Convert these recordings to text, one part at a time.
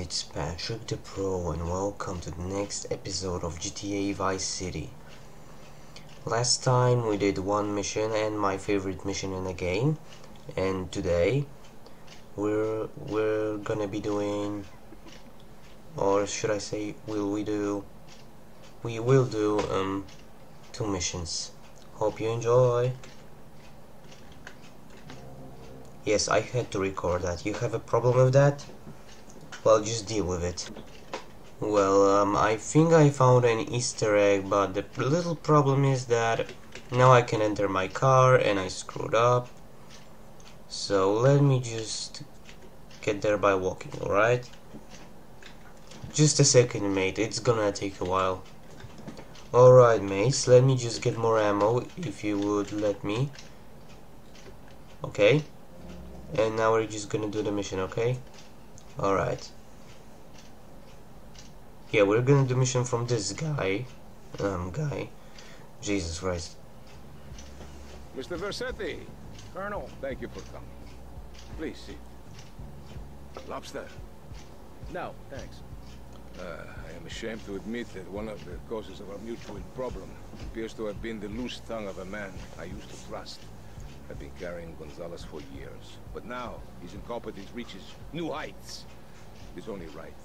It's Patrick the Pro and welcome to the next episode of GTA Vice City. Last time we did one mission and my favorite mission in the game, and today we're gonna be doing, or should I say we will do two missions. Hope you enjoy. Yes, I had to record that. You have a problem with that? Well, just deal with it. Well, I think I found an Easter egg, but the little problem is that now I can enter my car and I screwed up. So let me just get there by walking, alright? Just a second, mate, it's gonna take a while. Alright, mates, let me just get more ammo, if you would let me. Okay. And now we're just gonna do the mission, okay? Alright. Yeah, we're gonna do mission from this guy. Jesus Christ. Mr. Versetti! Colonel, thank you for coming. Please sit. Lobster. No, thanks. I am ashamed to admit that one of the causes of our mutual problem appears to have been the loose tongue of a man I used to trust. I've been carrying Gonzalez for years, but now his incompetence reaches new heights. It's only right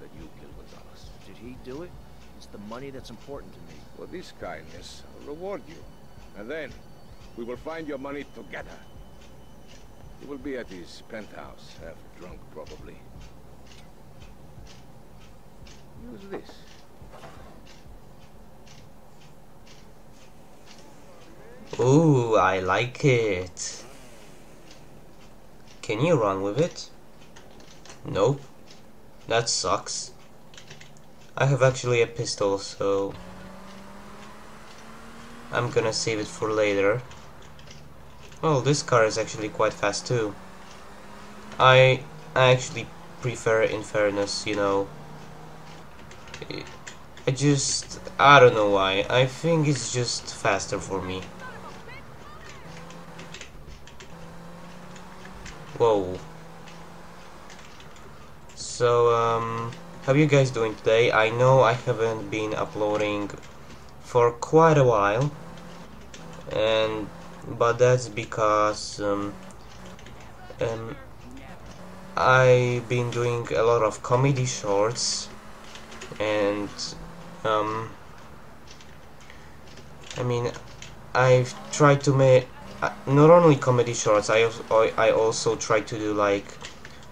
that you kill Gonzalez. Did he do it? It's the money that's important to me. For this kindness, I'll reward you. And then, we will find your money together. He will be at his penthouse, half drunk probably. Use this. Ooh, I like it. Can you run with it? Nope. That sucks. I have actually a pistol, so I'm gonna save it for later. Well, this car is actually quite fast too. I actually prefer, in fairness, you know. I don't know why. I think it's just faster for me. Whoa. So, how you guys doing today? I know I haven't been uploading for quite a while, but that's because I've been doing a lot of comedy shorts, and I mean, I've tried to make not only comedy shorts, I also try to do like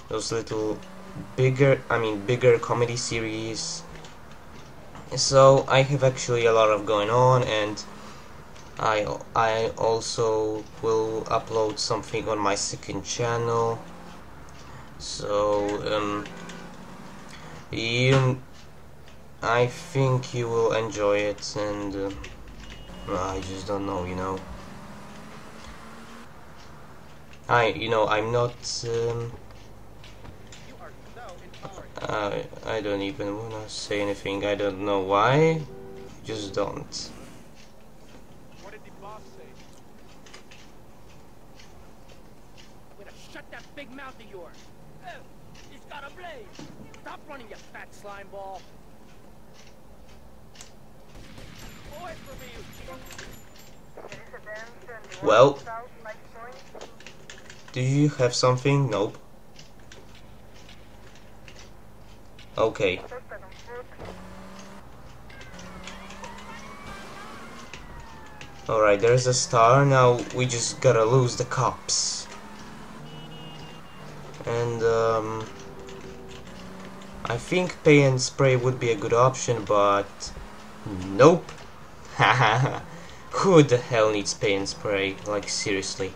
those little bigger comedy series. So I have actually a lot of going on, and I also will upload something on my second channel. So I think you will enjoy it, and I just don't know, you know. I'm not, I don't even want to say anything. I don't know why, just don't. What did the boss say? We're gonna shut that big mouth of yours. Oh, he's got a blade. Stop running, you fat slime ball. Boy, for me. Well. Do you have something? Nope. Okay. Alright, there's a star. Now we just gotta lose the cops. And I think Pay and Spray would be a good option, but nope. Haha. Who the hell needs Pay and Spray? Like, seriously.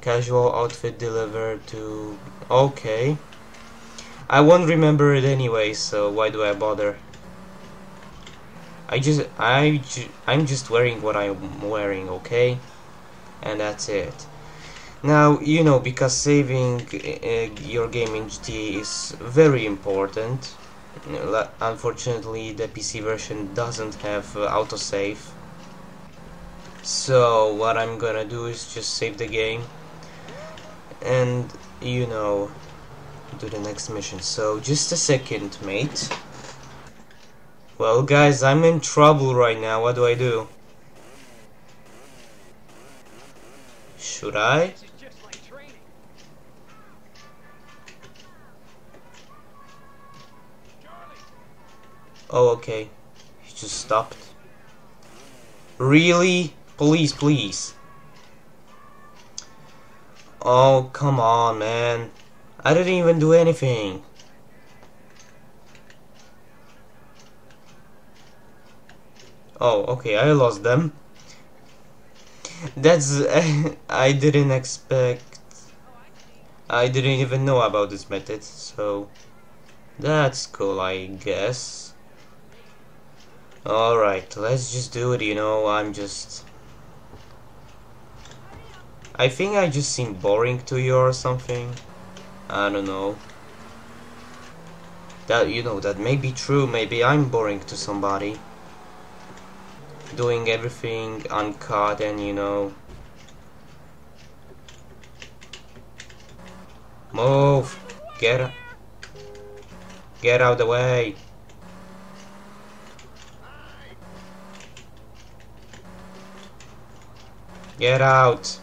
Casual outfit delivered to... okay. I won't remember it anyway, so why do I bother? I'm just wearing what I'm wearing, okay? And that's it. Now, you know, because saving your game in GTA is very important. Unfortunately, the PC version doesn't have autosave. So, what I'm gonna do is just save the game. And, you know, do the next mission. So just a second, mate. Well guys, I'm in trouble right now. What do? Should I? Oh, okay. He just stopped. Really? Please, please. Oh, come on, man. I didn't even do anything. Oh, okay, I lost them. That's... I didn't expect... I didn't even know about this method, so... That's cool, I guess. Alright, let's just do it, you know, I'm just... I think I just seem boring to you or something. I don't know. That, you know, that may be true, maybe I'm boring to somebody. Doing everything uncut and, you know... Move! Get out of the way! Get out!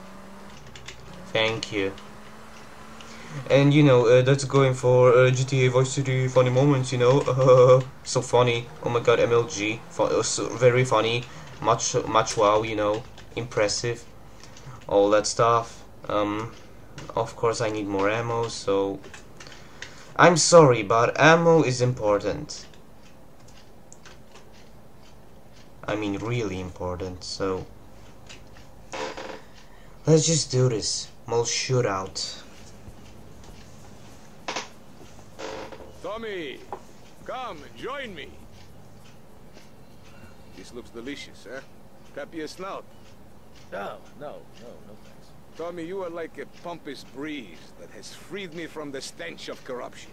Thank you. And you know, that's going for GTA Vice City funny moments, you know. So funny. Oh my god, MLG. So very funny. Much wow, you know. Impressive. All that stuff. Of course, I need more ammo, so. I'm sorry, but ammo is important. I mean, really important, so. Let's just do this. Mall shootout. Tommy, come and join me. This looks delicious, eh? Tap your snout. No thanks. Tommy, you are like a pompous breeze that has freed me from the stench of corruption.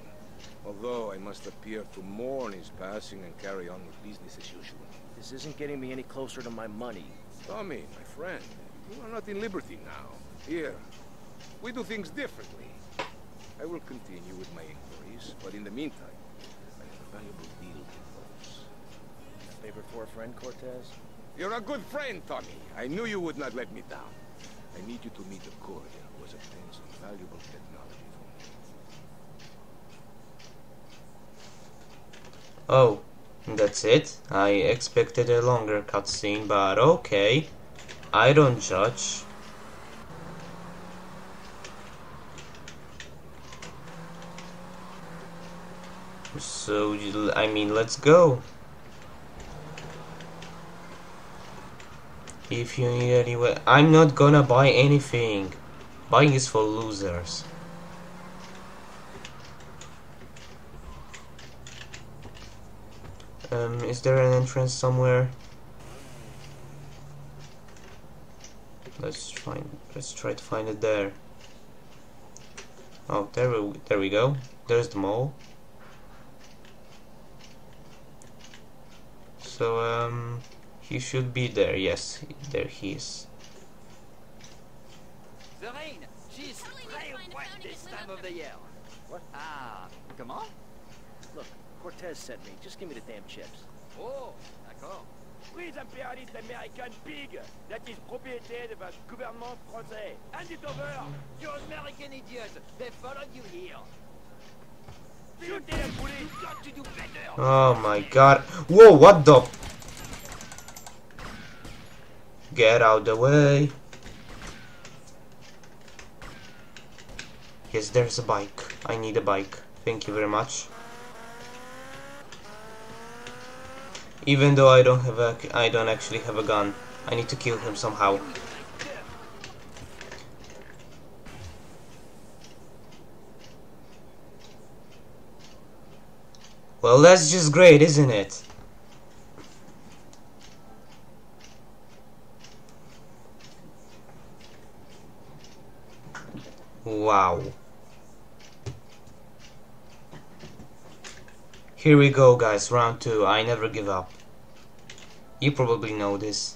Although I must appear to mourn his passing and carry on with business as usual. This isn't getting me any closer to my money. Tommy, my friend, you are not in liberty now. Here, we do things differently. I will continue with my inquiries, but in the meantime, I have a valuable deal to close. Favor for a friend, Cortez? You're a good friend, Tommy. I knew you would not let me down. I need you to meet a courier who has obtained some valuable technology for me. Oh, that's it. I expected a longer cutscene, but okay. I don't judge. So, I mean, let's go. If you need any way, I'm not gonna buy anything. Buying is for losers. Is there an entrance somewhere? Let's try to find it there. Oh, there we go. There's the mall. So, he should be there, yes, there he is. The rain! She's very wet this time of the year. What? Ah, come on? Look, Cortez sent me, just give me the damn chips. Oh, d'accord. Prise impérialiste américaine pig, that is propriété of a gouvernement français. Hand it over! You American idiots, they followed you here. Oh my god. Whoa, what the? Get out the way. Yes, there's a bike. I need a bike. Thank you very much. Even though I don't actually have a gun. I need to kill him somehow. Well, that's just great, isn't it? Wow. Here we go, guys, round 2. I never give up. You probably know this.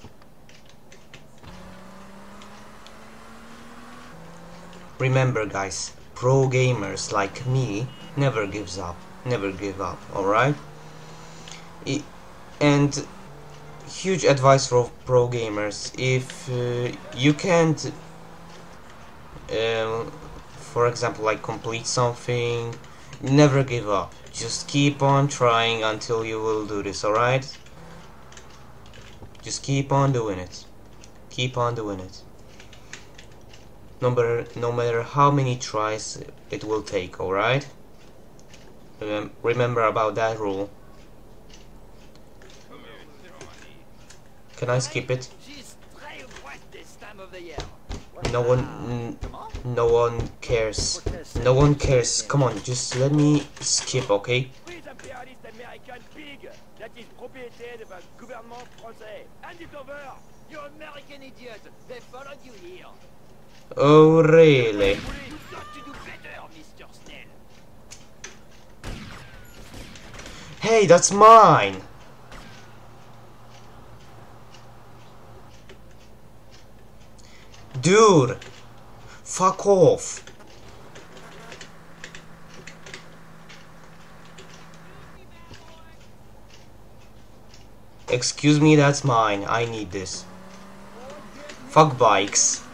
Remember, guys, pro gamers like me never gives up, never give up, alright? And huge advice for pro gamers, if you can't, for example, like complete something, never give up. Just keep on trying until you will do this, alright? Just keep on doing it. Keep on doing it. No matter how many tries it will take, alright? Remember about that rule. Can I skip it? No one cares. No one cares. Come on, just let me skip, okay? Oh, really? Hey, that's mine! Dude! Fuck off! Excuse me, that's mine. I need this. Fuck bikes.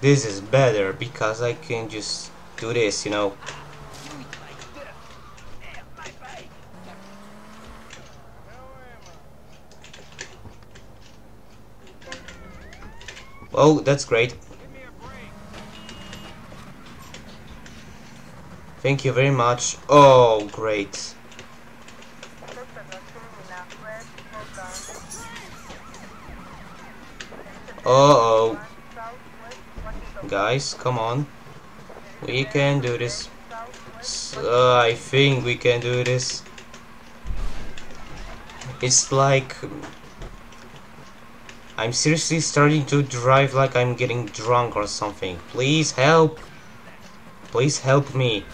This is better because I can just do this, you know. Oh, that's great. Thank you very much. Oh, great. Uh-oh. Guys, come on. We can do this. So, I think we can do this. It's like... I'm seriously starting to drive like I'm getting drunk or something. Please help. Please help me.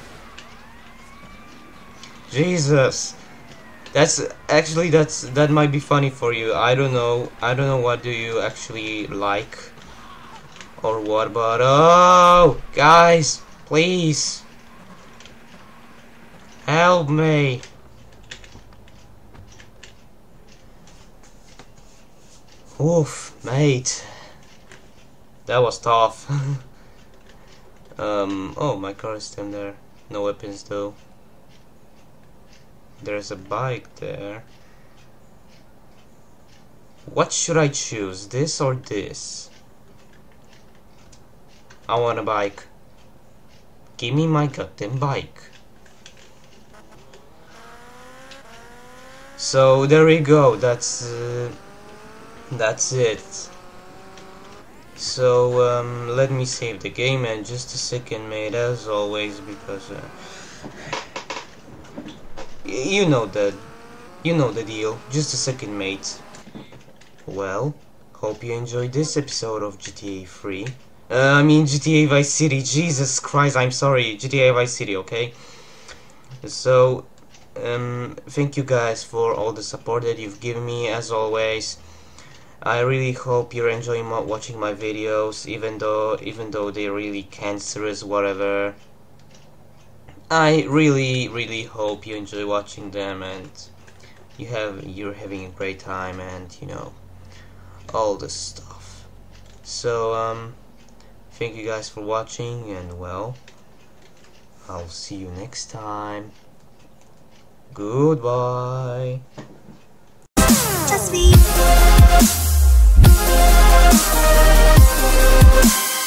Jesus. That might be funny for you. I don't know what do you actually like or what, but oh guys, please help me. Oof, mate. That was tough. Oh, my car is still there. No weapons though. There's a bike there. What should I choose? This or this? I want a bike. Give me my goddamn bike. So there we go. That's it. So let me save the game and just a second, mate. As always, because. You know the deal. Just a second, mate. Well, hope you enjoyed this episode of GTA 3. I mean GTA Vice City. Jesus Christ, I'm sorry. GTA Vice City, okay? So, thank you guys for all the support that you've given me, as always. I really hope you're enjoying watching my videos, even though they're really cancerous, whatever. I really hope you enjoy watching them and you're having a great time and you know all this stuff. So thank you guys for watching and well, I'll see you next time. Goodbye. Just